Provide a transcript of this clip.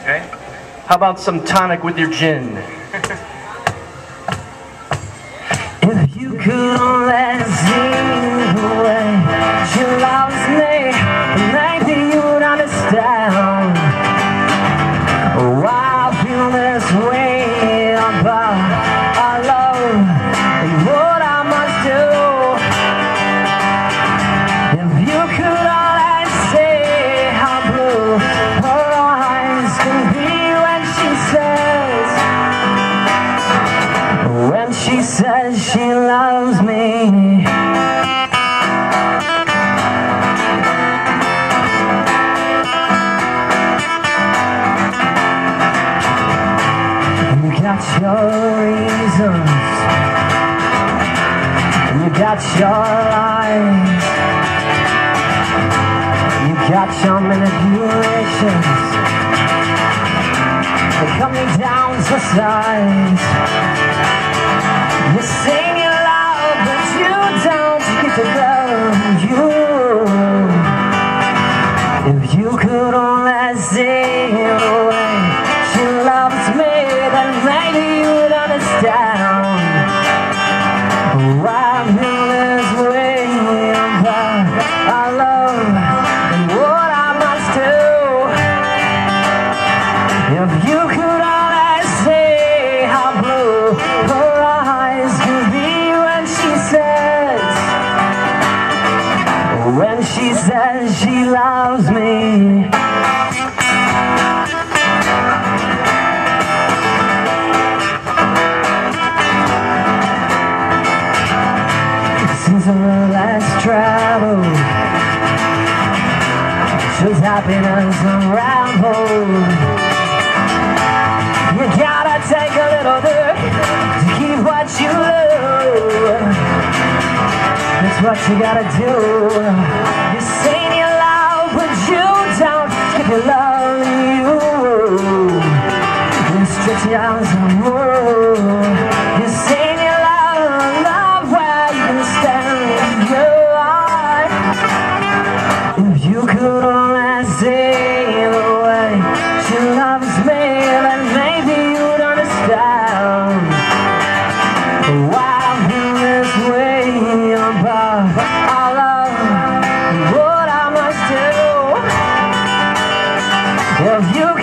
Okay. How about some tonic with your gin? If you could let it seem the way she loves me, and I think you would understand. Oh, I feel this way about our love and what I must do. If you could only see how blue her eyes can be when she says, she loves me. You got your reasons, you got your lies, you got your manipulations coming down to size. You sing your love, but you don't get to love you. If you could only see the way she loves me, then maybe you'd understand. Oh, I feel this way about our love and what I must do. If you could only see how blue her eyes could be when she says, she loves me. Since our last travel, shows happiness unraveled. You gotta take a little dirt to keep what you love. That's what you gotta do. You say you love, but you don't keep your love you. You stretch your arms and roll. You say you love where you can stand your eye. If you could only see the way she loves me, then maybe you'd understand. Why I feel this way about our love and what I must do. If you